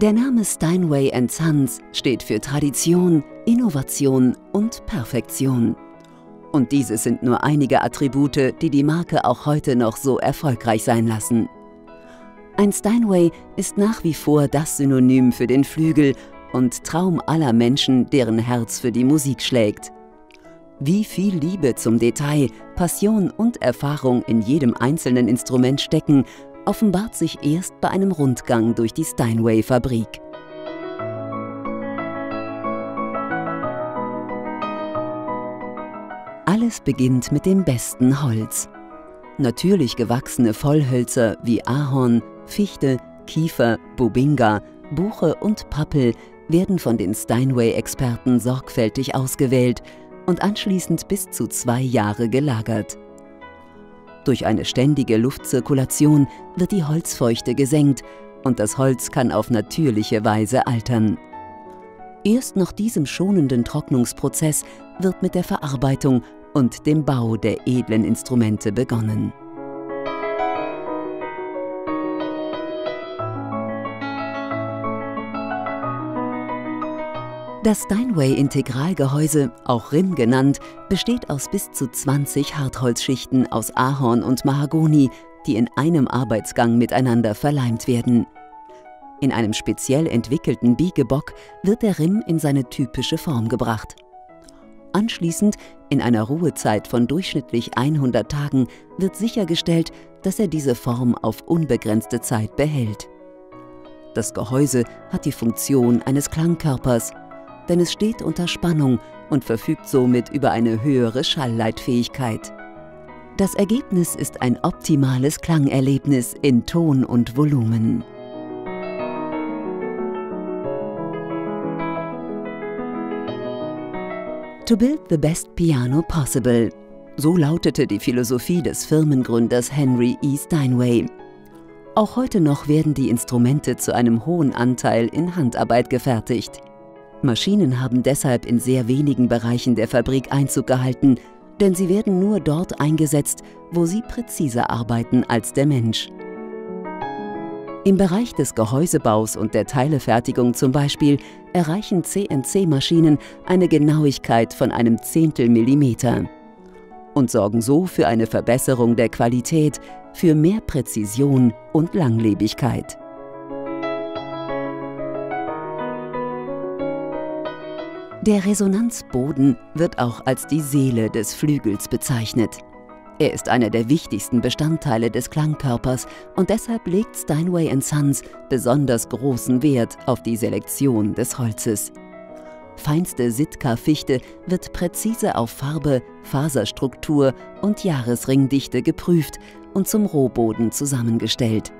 Der Name Steinway & Sons steht für Tradition, Innovation und Perfektion. Und dieses sind nur einige Attribute, die die Marke auch heute noch so erfolgreich sein lassen. Ein Steinway ist nach wie vor das Synonym für den Flügel und Traum aller Menschen, deren Herz für die Musik schlägt. Wie viel Liebe zum Detail, Passion und Erfahrung in jedem einzelnen Instrument stecken, offenbart sich erst bei einem Rundgang durch die Steinway-Fabrik. Alles beginnt mit dem besten Holz. Natürlich gewachsene Vollhölzer wie Ahorn, Fichte, Kiefer, Bubinga, Buche und Pappel werden von den Steinway-Experten sorgfältig ausgewählt und anschließend bis zu 2 Jahre gelagert. Durch eine ständige Luftzirkulation wird die Holzfeuchte gesenkt und das Holz kann auf natürliche Weise altern. Erst nach diesem schonenden Trocknungsprozess wird mit der Verarbeitung und dem Bau der edlen Instrumente begonnen. Das Steinway-Integralgehäuse, auch Rim genannt, besteht aus bis zu 20 Hartholzschichten aus Ahorn und Mahagoni, die in einem Arbeitsgang miteinander verleimt werden. In einem speziell entwickelten Biegebock wird der Rim in seine typische Form gebracht. Anschließend, in einer Ruhezeit von durchschnittlich 100 Tagen, wird sichergestellt, dass er diese Form auf unbegrenzte Zeit behält. Das Gehäuse hat die Funktion eines Klangkörpers, denn es steht unter Spannung und verfügt somit über eine höhere Schallleitfähigkeit. Das Ergebnis ist ein optimales Klangerlebnis in Ton und Volumen. To build the best piano possible. So lautete die Philosophie des Firmengründers Henry E. Steinway. Auch heute noch werden die Instrumente zu einem hohen Anteil in Handarbeit gefertigt. Maschinen haben deshalb in sehr wenigen Bereichen der Fabrik Einzug gehalten, denn sie werden nur dort eingesetzt, wo sie präziser arbeiten als der Mensch. Im Bereich des Gehäusebaus und der Teilefertigung zum Beispiel erreichen CNC-Maschinen eine Genauigkeit von einem 1/10 Millimeter und sorgen so für eine Verbesserung der Qualität, für mehr Präzision und Langlebigkeit. Der Resonanzboden wird auch als die Seele des Flügels bezeichnet. Er ist einer der wichtigsten Bestandteile des Klangkörpers und deshalb legt Steinway & Sons besonders großen Wert auf die Selektion des Holzes. Feinste Sitka-Fichte wird präzise auf Farbe, Faserstruktur und Jahresringdichte geprüft und zum Rohboden zusammengestellt.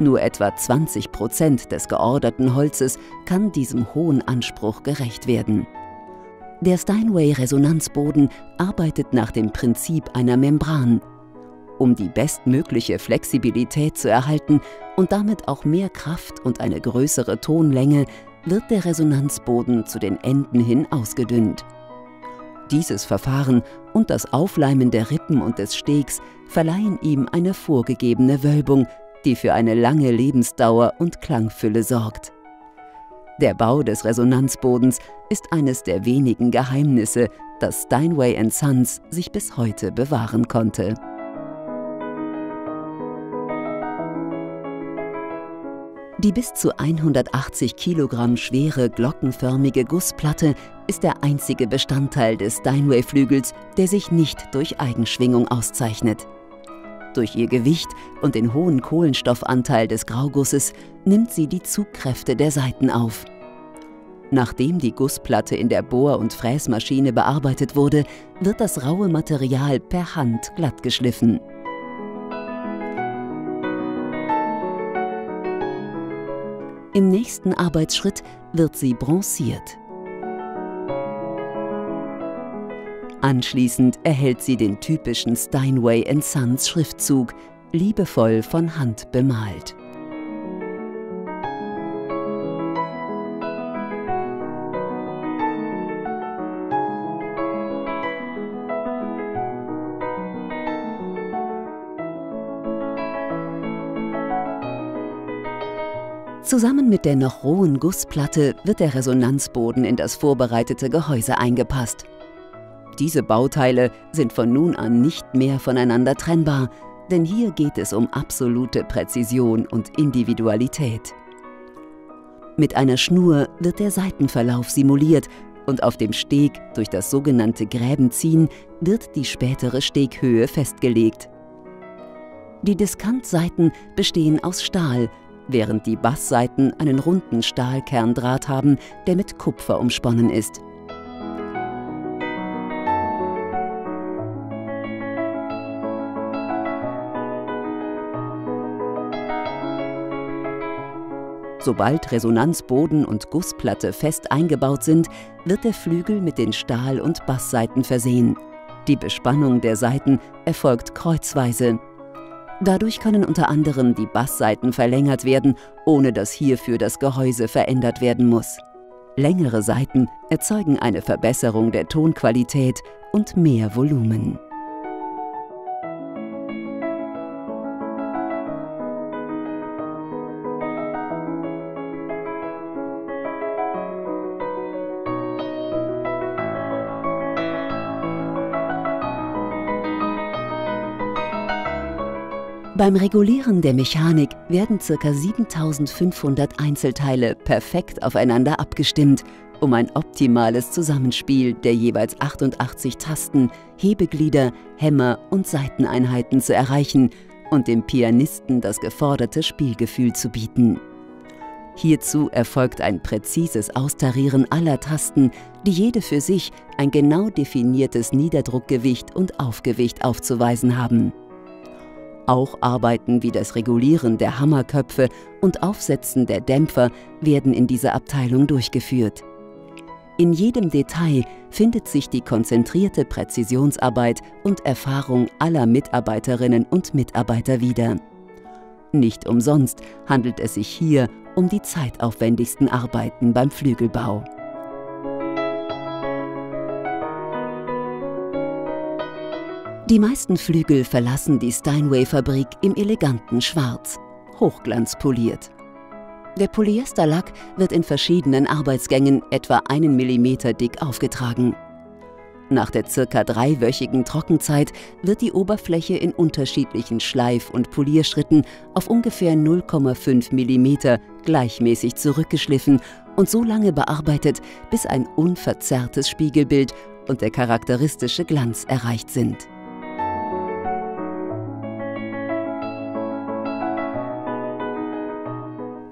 Nur etwa 20% des georderten Holzes kann diesem hohen Anspruch gerecht werden. Der Steinway-Resonanzboden arbeitet nach dem Prinzip einer Membran. Um die bestmögliche Flexibilität zu erhalten und damit auch mehr Kraft und eine größere Tonlänge, wird der Resonanzboden zu den Enden hin ausgedünnt. Dieses Verfahren und das Aufleimen der Rippen und des Stegs verleihen ihm eine vorgegebene Wölbung, die für eine lange Lebensdauer und Klangfülle sorgt. Der Bau des Resonanzbodens ist eines der wenigen Geheimnisse, das Steinway & Sons sich bis heute bewahren konnte. Die bis zu 180 Kilogramm schwere glockenförmige Gussplatte ist der einzige Bestandteil des Steinway-Flügels, der sich nicht durch Eigenschwingung auszeichnet. Durch ihr Gewicht und den hohen Kohlenstoffanteil des Graugusses nimmt sie die Zugkräfte der Saiten auf. Nachdem die Gussplatte in der Bohr- und Fräsmaschine bearbeitet wurde, wird das raue Material per Hand glatt geschliffen. Im nächsten Arbeitsschritt wird sie bronziert. Anschließend erhält sie den typischen Steinway & Sons Schriftzug, liebevoll von Hand bemalt. Zusammen mit der noch rohen Gussplatte wird der Resonanzboden in das vorbereitete Gehäuse eingepasst. Diese Bauteile sind von nun an nicht mehr voneinander trennbar, denn hier geht es um absolute Präzision und Individualität. Mit einer Schnur wird der Seitenverlauf simuliert und auf dem Steg durch das sogenannte Gräbenziehen wird die spätere Steghöhe festgelegt. Die Diskantseiten bestehen aus Stahl, während die Bassseiten einen runden Stahlkerndraht haben, der mit Kupfer umsponnen ist. Sobald Resonanzboden und Gussplatte fest eingebaut sind, wird der Flügel mit den Stahl- und Bassseiten versehen. Die Bespannung der Seiten erfolgt kreuzweise. Dadurch können unter anderem die Bassseiten verlängert werden, ohne dass hierfür das Gehäuse verändert werden muss. Längere Seiten erzeugen eine Verbesserung der Tonqualität und mehr Volumen. Beim Regulieren der Mechanik werden ca. 7500 Einzelteile perfekt aufeinander abgestimmt, um ein optimales Zusammenspiel der jeweils 88 Tasten, Hebeglieder, Hämmer und Saiteneinheiten zu erreichen und dem Pianisten das geforderte Spielgefühl zu bieten. Hierzu erfolgt ein präzises Austarieren aller Tasten, die jede für sich ein genau definiertes Niederdruckgewicht und Aufgewicht aufzuweisen haben. Auch Arbeiten wie das Regulieren der Hammerköpfe und Aufsetzen der Dämpfer werden in dieser Abteilung durchgeführt. In jedem Detail findet sich die konzentrierte Präzisionsarbeit und Erfahrung aller Mitarbeiterinnen und Mitarbeiter wieder. Nicht umsonst handelt es sich hier um die zeitaufwendigsten Arbeiten beim Flügelbau. Die meisten Flügel verlassen die Steinway-Fabrik im eleganten Schwarz, hochglanzpoliert. Der Polyesterlack wird in verschiedenen Arbeitsgängen etwa 1 mm dick aufgetragen. Nach der ca. 3-wöchigen Trockenzeit wird die Oberfläche in unterschiedlichen Schleif- und Polierschritten auf ungefähr 0,5 mm gleichmäßig zurückgeschliffen und so lange bearbeitet, bis ein unverzerrtes Spiegelbild und der charakteristische Glanz erreicht sind.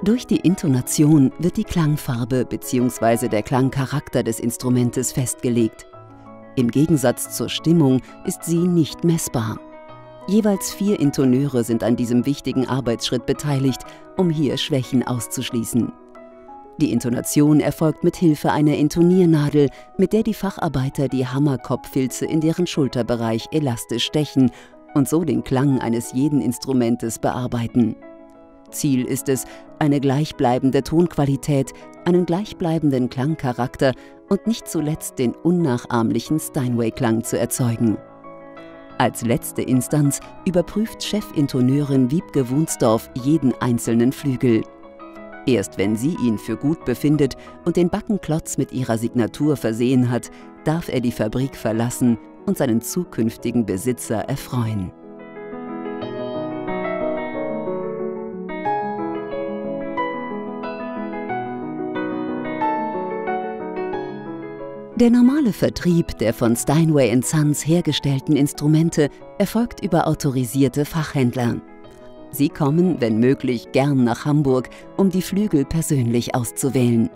Durch die Intonation wird die Klangfarbe bzw. der Klangcharakter des Instrumentes festgelegt. Im Gegensatz zur Stimmung ist sie nicht messbar. Jeweils 4 Intoneure sind an diesem wichtigen Arbeitsschritt beteiligt, um hier Schwächen auszuschließen. Die Intonation erfolgt mit Hilfe einer Intoniernadel, mit der die Facharbeiter die Hammerkopffilze in deren Schulterbereich elastisch stechen und so den Klang eines jeden Instrumentes bearbeiten. Ziel ist es, eine gleichbleibende Tonqualität, einen gleichbleibenden Klangcharakter und nicht zuletzt den unnachahmlichen Steinway-Klang zu erzeugen. Als letzte Instanz überprüft Chefintoneurin Wiebke Wunsdorf jeden einzelnen Flügel. Erst wenn sie ihn für gut befindet und den Backenklotz mit ihrer Signatur versehen hat, darf er die Fabrik verlassen und seinen zukünftigen Besitzer erfreuen. Der normale Vertrieb der von Steinway & Sons hergestellten Instrumente erfolgt über autorisierte Fachhändler. Sie kommen, wenn möglich, gern nach Hamburg, um die Flügel persönlich auszuwählen.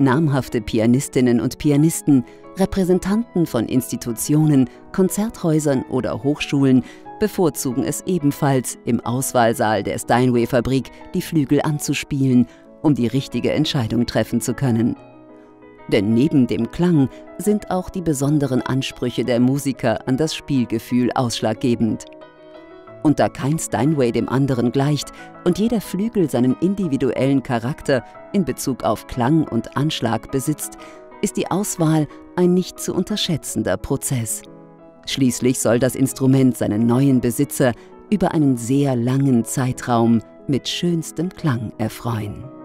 Namhafte Pianistinnen und Pianisten, Repräsentanten von Institutionen, Konzerthäusern oder Hochschulen bevorzugen es ebenfalls, im Auswahlsaal der Steinway-Fabrik die Flügel anzuspielen, um die richtige Entscheidung treffen zu können. Denn neben dem Klang sind auch die besonderen Ansprüche der Musiker an das Spielgefühl ausschlaggebend. Und da kein Steinway dem anderen gleicht und jeder Flügel seinen individuellen Charakter in Bezug auf Klang und Anschlag besitzt, ist die Auswahl ein nicht zu unterschätzender Prozess. Schließlich soll das Instrument seinen neuen Besitzer über einen sehr langen Zeitraum mit schönstem Klang erfreuen.